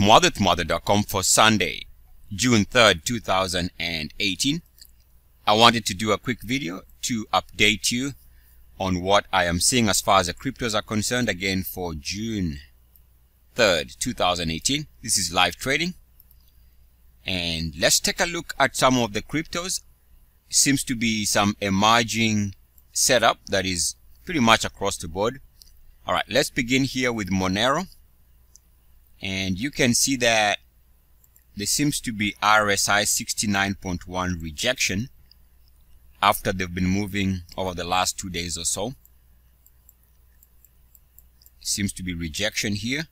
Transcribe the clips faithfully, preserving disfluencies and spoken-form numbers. at Muathe dot com for Sunday, June third, two thousand eighteen. I wanted to do a quick video to update you on what I am seeing as far as the cryptos are concerned, again for June third, two thousand eighteen. This is live trading. And let's take a look at some of the cryptos. Seems to be some emerging setup that is pretty much across the board. All right, let's begin here with Monero. And you can see that there seems to be R S I sixty-nine point one rejection after they've been moving over the last two days or so. Seems to be rejection here.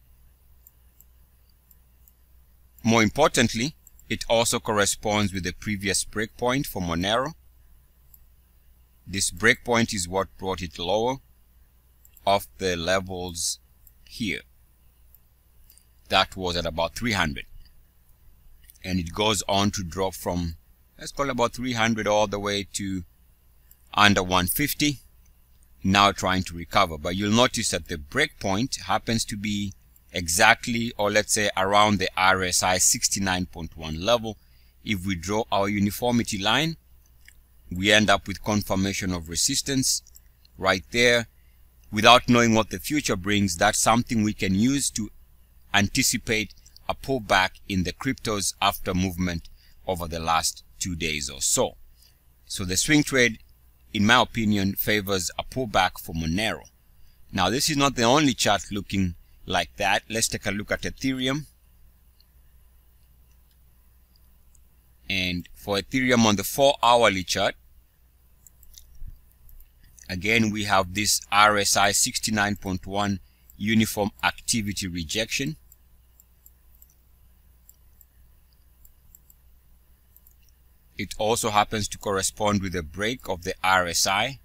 More importantly, it also corresponds with the previous breakpoint for Monero. This breakpoint is what brought it lower off the levels here. That was at about three hundred. And it goes on to drop from, let's call it about three hundred all the way to under one fifty, now trying to recover. But you'll notice that the breakpoint happens to be exactly, or let's say around the R S I sixty-nine point one level. If we draw our uniformity line, we end up with confirmation of resistance right there. Without knowing what the future brings, that's something we can use to anticipate a pullback in the cryptos after movement over the last two days or so. So the swing trade, in my opinion, favors a pullback for Monero. Now, this is not the only chart looking like that. Let's take a look at Ethereum. And for Ethereum on the four hourly chart, again, we have this R S I sixty-nine point one uniform activity rejection. It also happens to correspond with a break of the R S I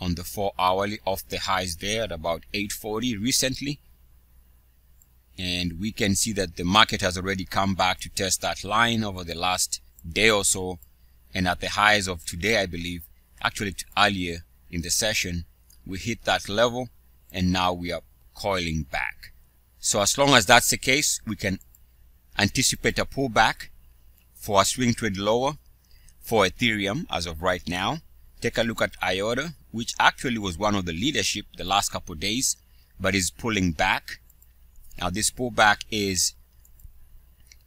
on the four hourly off the highs there at about eight forty recently. And we can see that the market has already come back to test that line over the last day or so. And at the highs of today, I believe, actually earlier in the session, we hit that level and now we are coiling back. So as long as that's the case, we can anticipate a pullback for a swing trade lower for Ethereum as of right now. Take a look at IOTA, which actually was one of the leadership the last couple of days, but is pulling back. Now this pullback is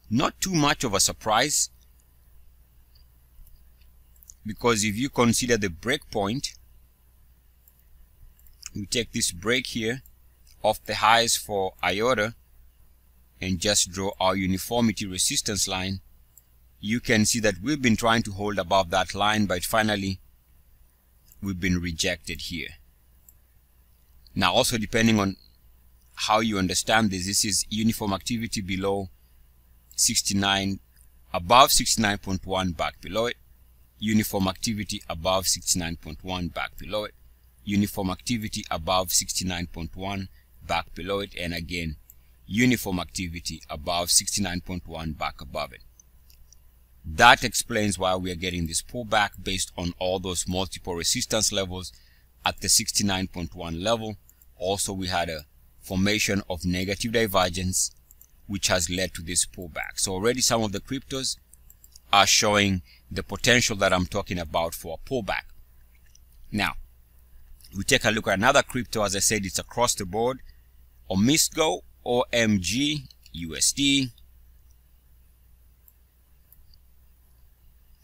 not too much of a surprise, because if you consider the breakpoint, we take this break here off the highs for IOTA and just draw our uniformity resistance line. You can see that we've been trying to hold above that line, but finally we've been rejected here. Now, also depending on how you understand this, this is uniform activity below sixty-nine, above sixty-nine point one, back below it. Uniform activity above sixty-nine point one, back below it. Uniform activity above sixty-nine point one, back below it. And again, uniform activity above sixty-nine point one, back above it. That explains why we are getting this pullback based on all those multiple resistance levels at the sixty-nine point one level. Also, we had a formation of negative divergence, which has led to this pullback. So already some of the cryptos are showing the potential that I'm talking about for a pullback. Now, we take a look at another crypto. As I said, it's across the board. OmiseGO, O M G U S D.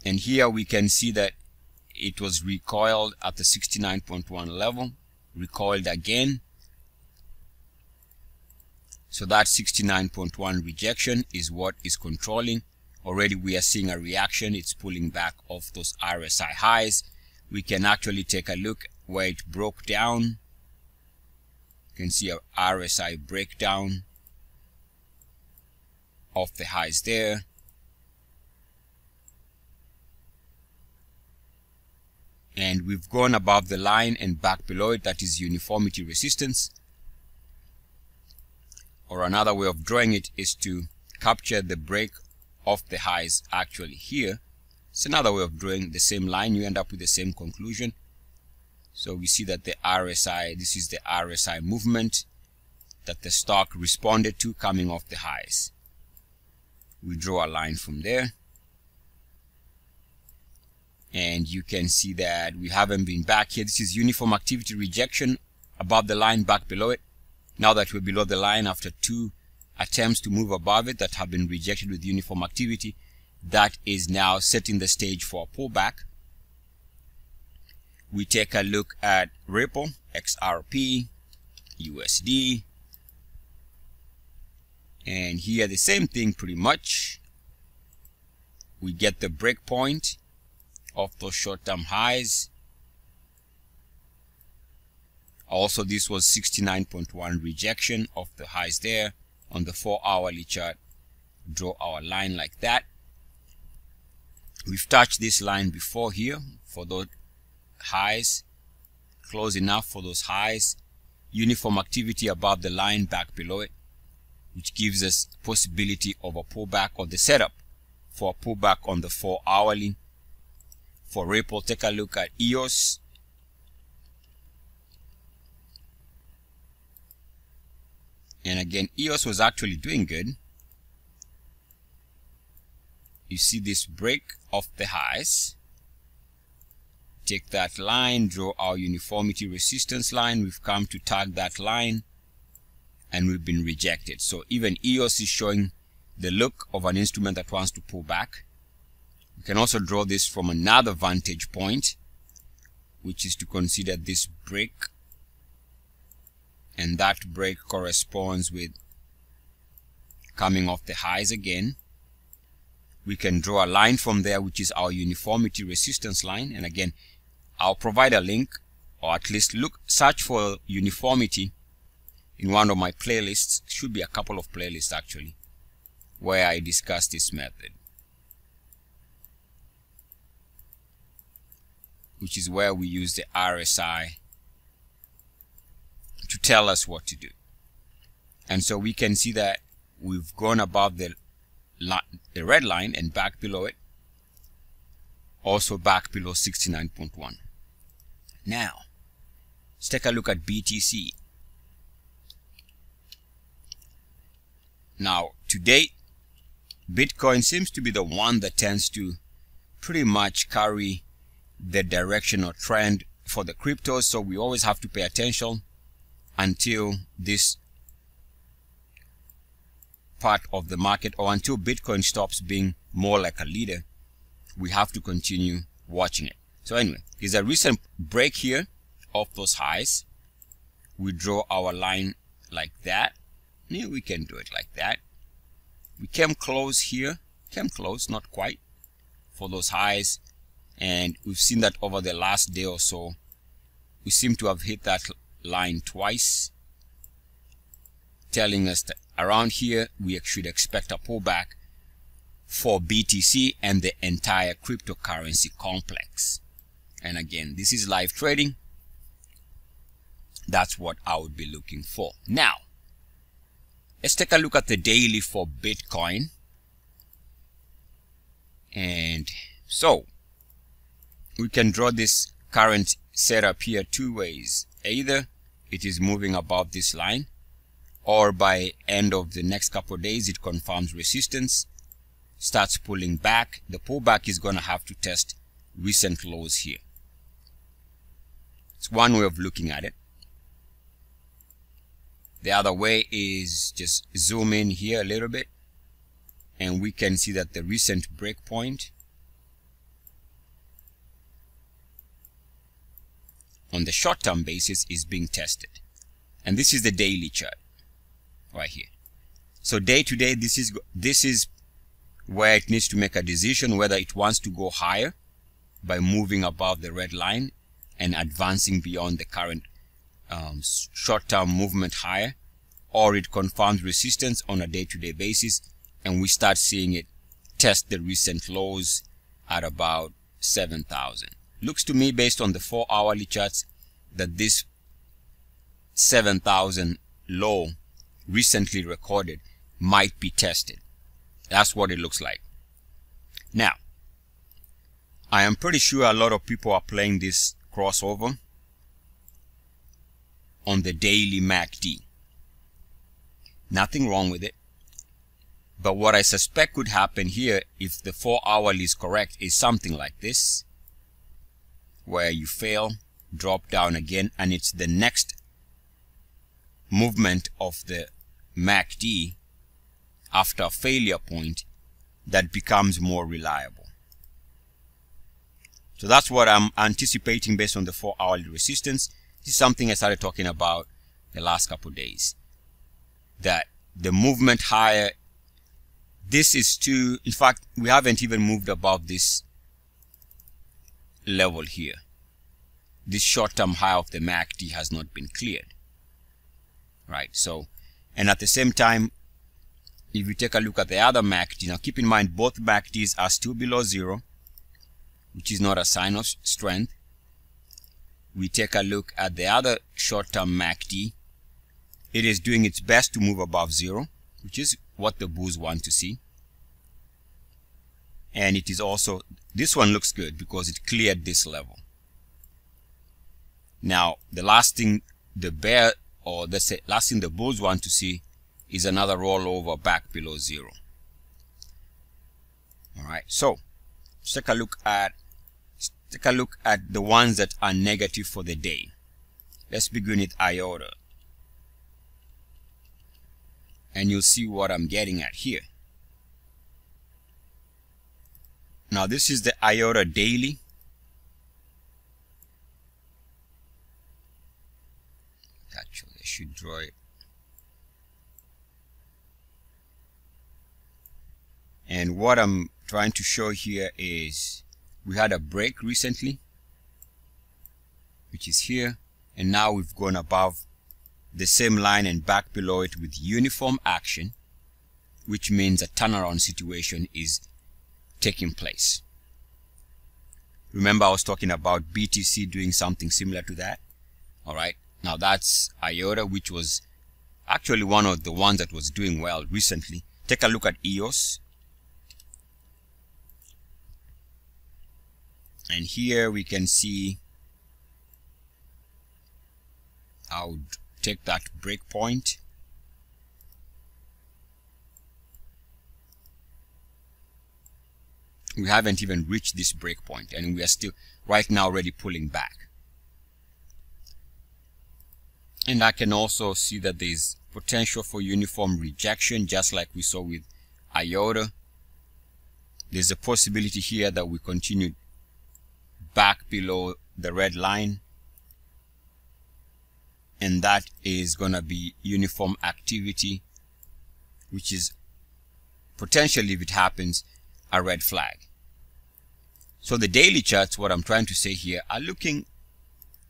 And here we can see that it was recoiled at the sixty-nine point one level, recoiled again. So that sixty-nine point one rejection is what is controlling. Already we are seeing a reaction. It's pulling back off those R S I highs. We can actually take a look where it broke down. You can see a R S I breakdown of the highs there. And we've gone above the line and back below it. That is uniformity resistance. Or another way of drawing it is to capture the break of the highs actually here. It's another way of drawing the same line. You end up with the same conclusion. So we see that the R S I, this is the R S I movement that the stock responded to coming off the highs. We draw a line from there, and you can see that we haven't been back here. This is uniform activity rejection above the line, back below it. Now that we're below the line after two attempts to move above it that have been rejected with uniform activity, that is now setting the stage for a pullback. We take a look at Ripple, X R P, U S D, and here the same thing pretty much. We get the breakpoint of those short-term highs. Also, this was sixty-nine point one rejection of the highs there on the four hourly chart. Draw our line like that. We've touched this line before here for those highs, close enough for those highs. Uniform activity above the line, back below it, which gives us possibility of a pullback, or the setup for a pullback on the four hourly. For Ripple, take a look at E O S. And again, E O S was actually doing good. You see this break of the highs. Take that line, draw our uniformity resistance line. We've come to tag that line and we've been rejected. So even E O S is showing the look of an instrument that wants to pull back. We can also draw this from another vantage point, which is to consider this break, and that break corresponds with coming off the highs again. We can draw a line from there, which is our uniformity resistance line, and again I'll provide a link, or at least look, search for uniformity in one of my playlists. Should be a couple of playlists actually where I discuss this method, which is where we use the R S I to tell us what to do. And so we can see that we've gone above the the red line and back below it, also back below sixty-nine point one. Now let's take a look at B T C. Now to date, Bitcoin seems to be the one that tends to pretty much carry the direction or trend for the cryptos, so we always have to pay attention until this part of the market, or until Bitcoin stops being more like a leader. We have to continue watching it. So anyway, there's a recent break here of those highs. We draw our line like that. Yeah, we can do it like that. We came close here, came close, not quite, for those highs. And we've seen that over the last day or so. We seem to have hit that line twice, telling us that around here we should expect a pullback for B T C and the entire cryptocurrency complex. And again, this is live trading. That's what I would be looking for. Now, let's take a look at the daily for Bitcoin. And so we can draw this current setup here two ways. Either it is moving above this line, or by end of the next couple of days it confirms resistance, starts pulling back. The pullback is going to have to test recent lows here. It's one way of looking at it. The other way is just zoom in here a little bit, and we can see that the recent breakpoint on the short-term basis is being tested. And this is the daily chart right here. So day to day, this is this is where it needs to make a decision whether it wants to go higher by moving above the red line and advancing beyond the current um, short-term movement higher, or it confirms resistance on a day-to-day basis and we start seeing it test the recent lows at about seven thousand. Looks to me, based on the four hourly charts, that this seven thousand low recently recorded might be tested. That's what it looks like. Now, I am pretty sure a lot of people are playing this crossover on the daily M A C D. Nothing wrong with it. But what I suspect could happen here, if the four hourly is correct, is something like this, where you fail, drop down again, and it's the next movement of the M A C D after a failure point that becomes more reliable. So that's what I'm anticipating based on the four hourly resistance. This is something I started talking about the last couple of days, that the movement higher, this is too, in fact, we haven't even moved above this level here. This short-term high of the M A C D has not been cleared, right? So, and at the same time, if you take a look at the other M A C D, now keep in mind both M A C Ds are still below zero, which is not a sign of strength. We take a look at the other short-term M A C D. It is doing its best to move above zero, which is what the bulls want to see. And it is also, this one looks good because it cleared this level. Now, the last thing the bear, or the last thing the bulls want to see is another rollover back below zero. All right, so let's take a look at let's take a look at the ones that are negative for the day. Let's begin with I O T A, and you'll see what I'm getting at here. Now this is the I O T A daily. Actually, I should draw it. And what I'm trying to show here is we had a break recently, which is here, and now we've gone above the same line and back below it with uniform action, which means a turnaround situation is taking place. Remember, I was talking about B T C doing something similar to that. All right, now that's I O T A, which was actually one of the ones that was doing well recently. Take a look at E O S. And here we can see, I would take that breakpoint. We haven't even reached this breakpoint, and we are still right now already pulling back. And I can also see that there's potential for uniform rejection, just like we saw with I O T A. There's a possibility here that we continue back below the red line, and that is going to be uniform activity, which is potentially, if it happens, a red flag. So the daily charts, what I'm trying to say here, are looking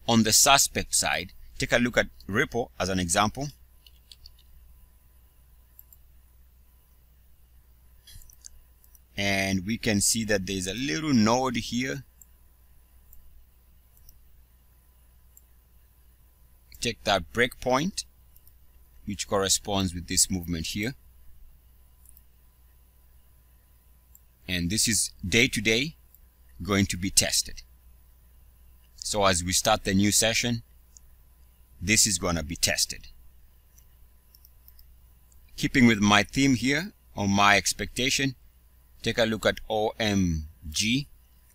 on the suspect side. Take a look at Ripple as an example. And we can see that there's a little node here. Take that breakpoint, which corresponds with this movement here. And this is day to day going to be tested. So as we start the new session, this is going to be tested. Keeping with my theme here, or my expectation, take a look at O M G,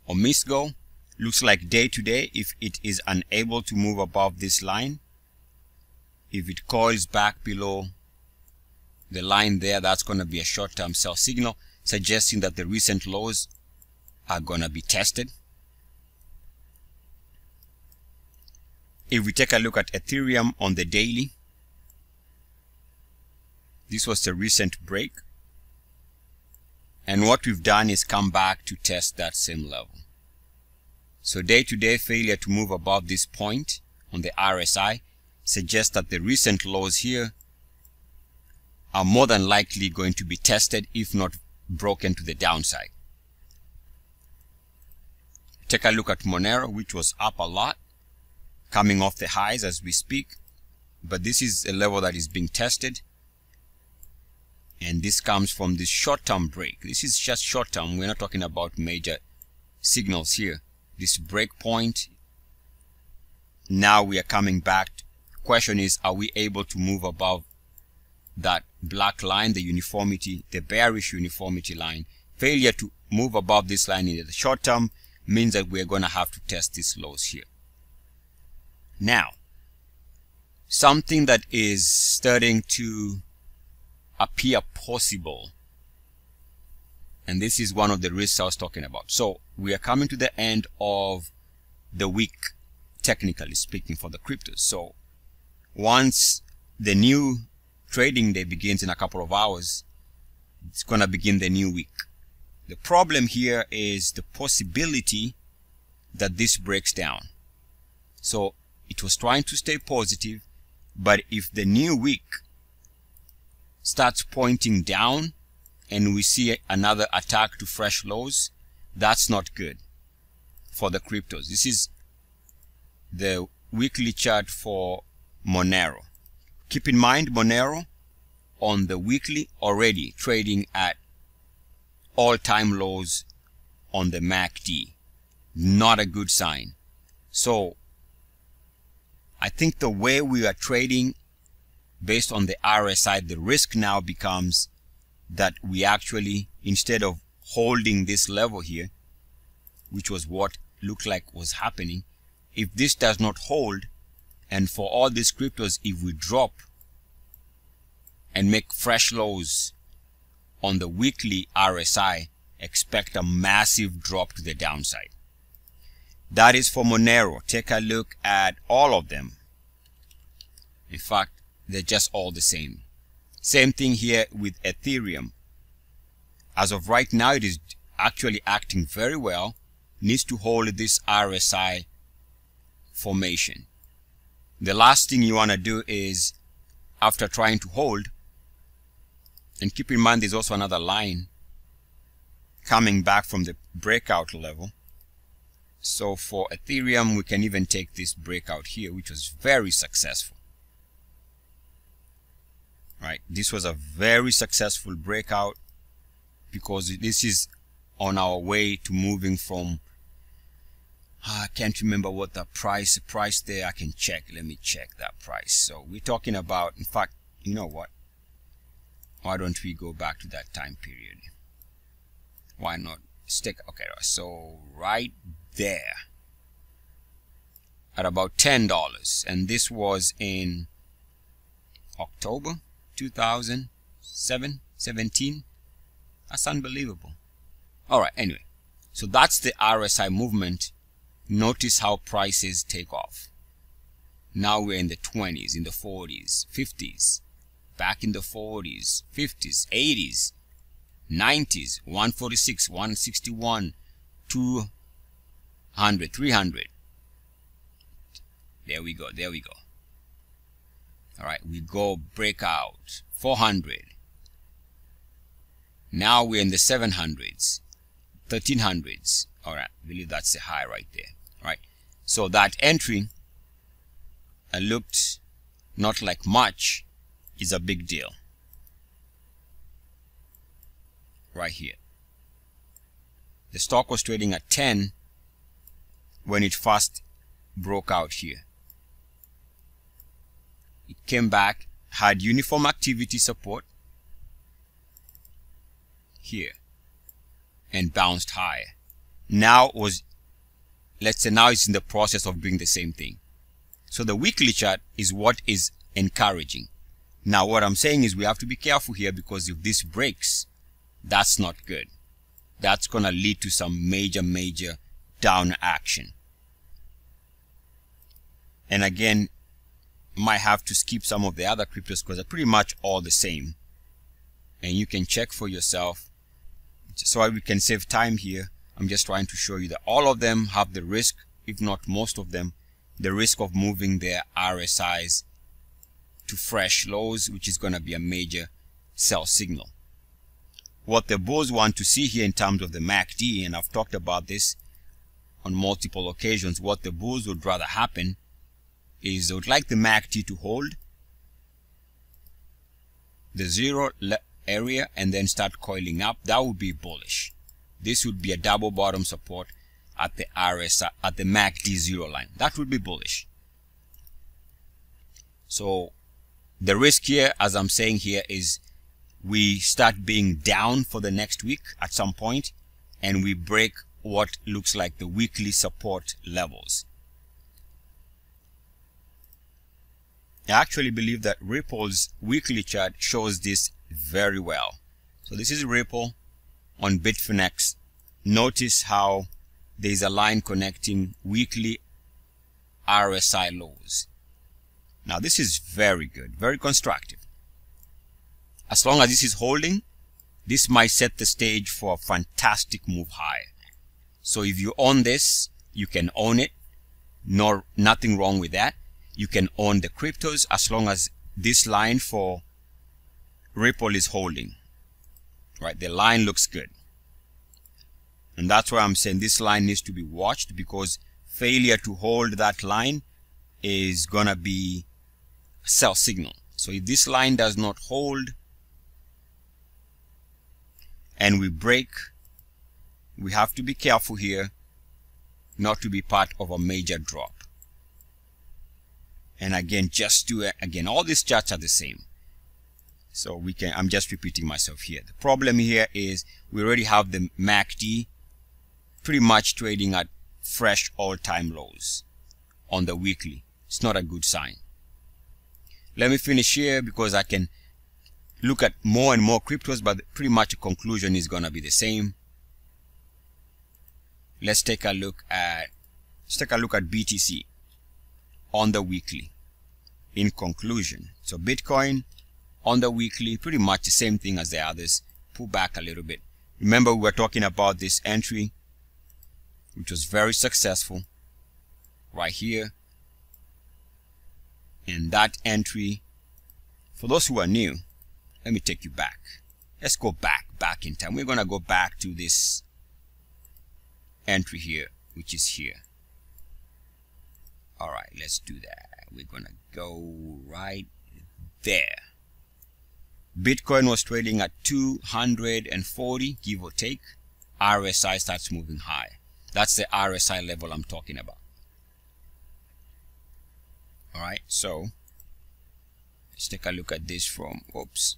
or OmiseGO. Looks like day to day, if it is unable to move above this line, if it coils back below the line there, that's going to be a short-term sell signal, suggesting that the recent lows are going to be tested. If we take a look at Ethereum on the daily, this was the recent break. And what we've done is come back to test that same level. So day-to-day failure to move above this point on the R S I suggests that the recent lows here are more than likely going to be tested, if not broken to the downside. Take a look at Monero, which was up a lot, coming off the highs as we speak, but this is a level that is being tested, and this comes from this short-term break. This is just short-term, we're not talking about major signals here. This breakpoint, now we are coming back. Question is, are we able to move above that black line, the uniformity, the bearish uniformity line. Failure to move above this line in the short term means that we're going to have to test these lows here. Now, something that is starting to appear possible, and this is one of the risks I was talking about. So we are coming to the end of the week, technically speaking, for the cryptos. So once the new trading day begins in a couple of hours, it's going to begin the new week. The problem here is the possibility that this breaks down. So it was trying to stay positive, but if the new week starts pointing down and we see another attack to fresh lows, that's not good for the cryptos. This is the weekly chart for Monero. Keep in mind, Monero on the weekly already trading at all-time lows on the M A C D. Not a good sign. So I think the way we are trading based on the R S I, the risk now becomes that we actually, instead of holding this level here, which was what looked like was happening, if this does not hold, and for all these cryptos, if we drop and make fresh lows on the weekly R S I, expect a massive drop to the downside. That is for Monero. Take a look at all of them. In fact, they're just all the same. Same thing here with Ethereum. As of right now, it is actually acting very well. Needs to hold this R S I formation. The last thing you want to do is, after trying to hold, and keep in mind there's also another line coming back from the breakout level. So for Ethereum, we can even take this breakout here, which was very successful. Right, this was a very successful breakout because this is on our way to moving from, I can't remember what the price, the price there, I can check, let me check that price. So we're talking about, in fact, you know what, why don't we go back to that time period? Why not stick, okay, so right there at about ten dollars, and this was in October two thousand seventeen. That's unbelievable. All right, anyway, so that's the R S I movement. Notice how prices take off. Now we're in the twenties, in the forties, fifties, back in the forties, fifties, eighties, nineties, one forty-six, one sixty-one, two hundred, three hundred. There we go, there we go. All right, we go breakout four hundred. Now we're in the seven hundreds, thirteen hundreds. All right, I believe that's the high right there. All right, so that entry uh, looked not like much, is a big deal. Right here. The stock was trading at ten when it first broke out here. It came back, had uniform activity support here and bounced higher. Now was, let's say now it's in the process of doing the same thing. So the weekly chart is what is encouraging. Now what I'm saying is we have to be careful here because if this breaks, that's not good. That's going to lead to some major, major down action. And again, might have to skip some of the other cryptos because they're pretty much all the same, and you can check for yourself. So we can save time here, I'm just trying to show you that all of them have the risk, if not most of them, the risk of moving their R S Is to fresh lows, which is going to be a major sell signal. What the bulls want to see here in terms of the M A C D, and I've talked about this on multiple occasions, what the bulls would rather happen is I would like the M A C D to hold the zero area and then start coiling up. That would be bullish. This would be a double bottom support at the R S I, at the M A C D zero line. That would be bullish. So The risk here, as I'm saying here, is we start being down for the next week at some point, and we break what looks like the weekly support levels. I actually believe that Ripple's weekly chart shows this very well. So this is Ripple on Bitfinex. Notice how there's a line connecting weekly R S I lows. Now this is very good, very constructive. As long as this is holding, this might set the stage for a fantastic move higher. So if you own this, you can own it. No, nothing wrong with that. You can own the cryptos as long as this line for Ripple is holding. Right, the line looks good. And that's why I'm saying this line needs to be watched, because failure to hold that line is gonna be a sell signal. So if this line does not hold and we break, we have to be careful here not to be part of a major drop. And again, just do it again. All these charts are the same. So we can, I'm just repeating myself here. The problem here is we already have the M A C D pretty much trading at fresh all-time lows on the weekly. It's not a good sign. Let me finish here, because I can look at more and more cryptos, but pretty much the conclusion is going to be the same. Let's take a look at let's take a look at B T C on the weekly. In conclusion, so Bitcoin on the weekly, pretty much the same thing as the others. Pull back a little bit. Remember, we were talking about this entry, which was very successful right here. And that entry, for those who are new, let me take you back. Let's go back, back in time. We're gonna go back to this entry here, which is here. All right, let's do that. We're gonna go right there. Bitcoin was trading at two hundred forty, give or take. R S I starts moving high. That's the R S I level I'm talking about. All right, so let's take a look at this from, oops.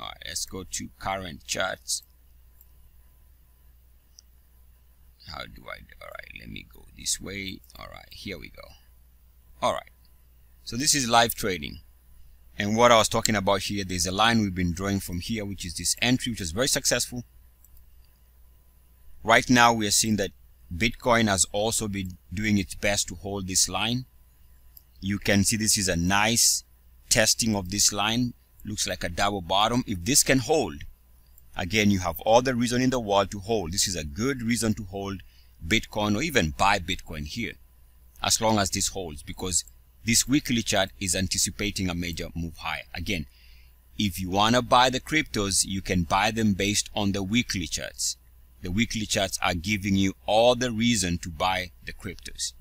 All right, let's go to current charts. How do I do? All right, let me go this way. All right, here we go. All right, so this is live trading. And what I was talking about here, there's a line we've been drawing from here, which is this entry, which was very successful. Right now, we are seeing that Bitcoin has also been doing its best to hold this line. You can see this is a nice testing of this line. Looks like a double bottom. If this can hold, again, you have all the reason in the world to hold. This is a good reason to hold Bitcoin, or even buy Bitcoin here, as long as this holds, because this weekly chart is anticipating a major move higher. Again, if you want to buy the cryptos, you can buy them based on the weekly charts. The weekly charts are giving you all the reason to buy the cryptos.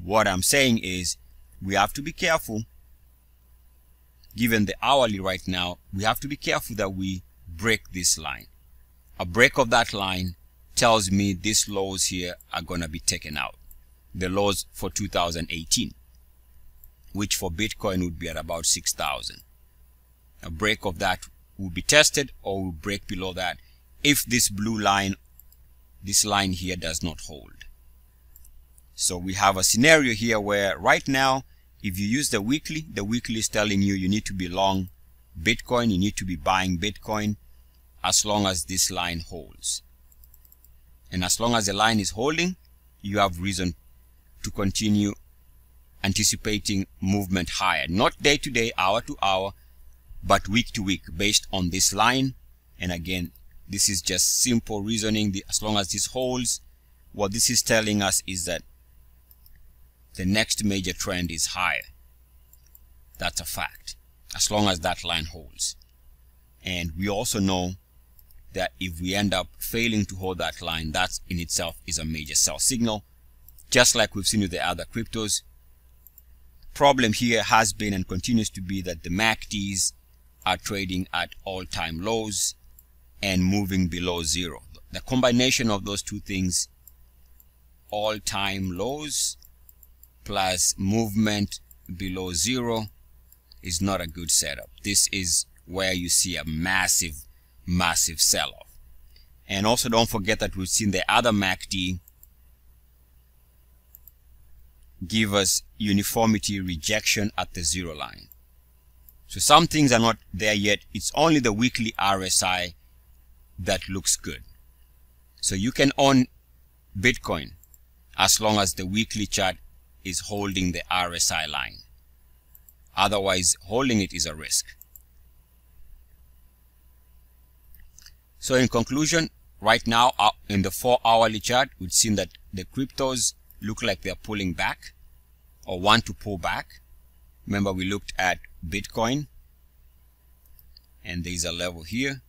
What I'm saying is we have to be careful. Given the hourly right now, we have to be careful that we break this line. A break of that line tells me these lows here are going to be taken out. The lows for two thousand eighteen. Which for Bitcoin would be at about six thousand. A break of that will be tested, or will break below that if this blue line, this line here, does not hold. So we have a scenario here where right now, if you use the weekly, the weekly is telling you you need to be long Bitcoin, you need to be buying Bitcoin as long as this line holds. And as long as the line is holding, you have reason to continue anticipating movement higher, not day to day, hour to hour, but week to week, based on this line. And again, this is just simple reasoning. As long as this holds, what this is telling us is that the next major trend is higher. That's a fact, as long as that line holds. And we also know that if we end up failing to hold that line, that in itself is a major sell signal, just like we've seen with the other cryptos. Problem here has been and continues to be that the M A C Ds are trading at all-time lows and moving below zero. The combination of those two things, all-time lows plus movement below zero, is not a good setup. This is where you see a massive, massive sell-off. And also don't forget that we've seen the other M A C D give us uniformity rejection at the zero line. So some things are not there yet. It's only the weekly R S I that looks good. So you can own Bitcoin as long as the weekly chart is holding the R S I line. Otherwise, holding it is a risk. So in conclusion, right now in the four hourly chart, we've seen that the cryptos look like they're pulling back or want to pull back. Remember, we looked at Bitcoin, and there's a level here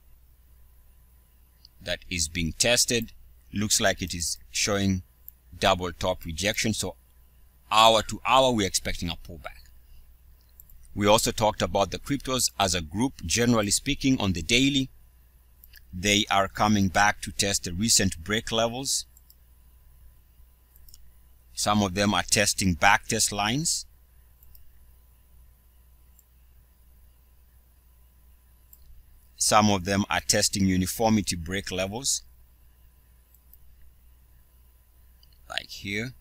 that is being tested. Looks like it is showing double top rejection. So hour to hour, we're expecting a pullback. We also talked about the cryptos as a group, generally speaking, on the daily. They are coming back to test the recent break levels. Some of them are testing back test lines. Some of them are testing uniformity break levels, like here.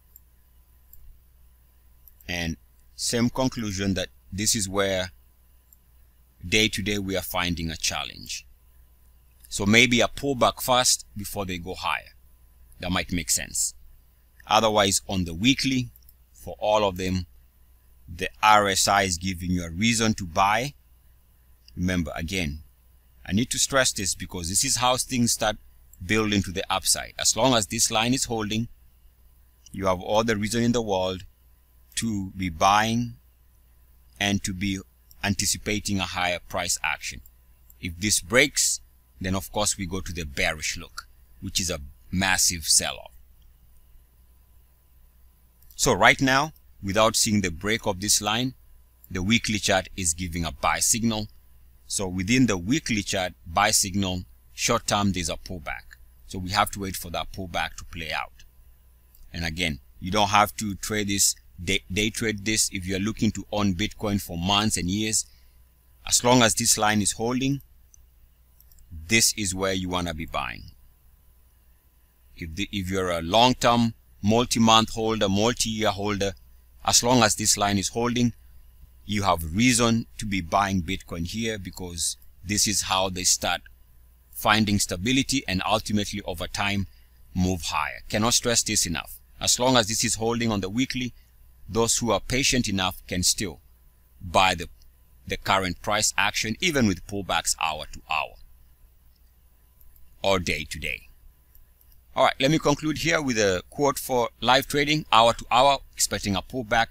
And same conclusion, that this is where day to day we are finding a challenge. So maybe a pullback first before they go higher. That might make sense. Otherwise, on the weekly, for all of them, the R S I is giving you a reason to buy. Remember, again, I need to stress this because this is how things start building to the upside. As long as this line is holding, you have all the reason in the world to be buying and to be anticipating a higher price action. If this breaks, then of course we go to the bearish look, which is a massive sell-off. So right now, without seeing the break of this line, the weekly chart is giving a buy signal. So within the weekly chart buy signal, short term, there's a pullback. So we have to wait for that pullback to play out. And again, you don't have to trade this, day, day trade this if you're looking to own Bitcoin for months and years. As long as this line is holding, this is where you want to be buying. If, the, if you're a long-term, multi-month holder, multi-year holder, as long as this line is holding, you have reason to be buying Bitcoin here, because this is how they start finding stability and ultimately over time move higher. Cannot stress this enough. As long as this is holding on the weekly, those who are patient enough can still buy the, the current price action, even with pullbacks hour to hour or day to day. All right, let me conclude here with a quote for live trading. Hour to hour, expecting a pullback.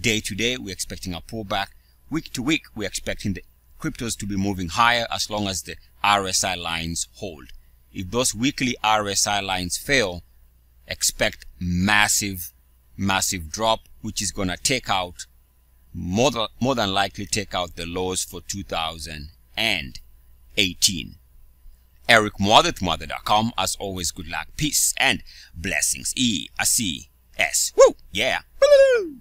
Day to day, we're expecting a pullback. Week to week, we're expecting the cryptos to be moving higher as long as the R S I lines hold. If those weekly R S I lines fail, expect massive, massive drop, which is going to take out, more than, more than likely take out the lows for two thousand eighteen. Eric Muathe, Muathe dot com. As always, good luck, peace, and blessings. E A C S. Woo! Yeah! Woo!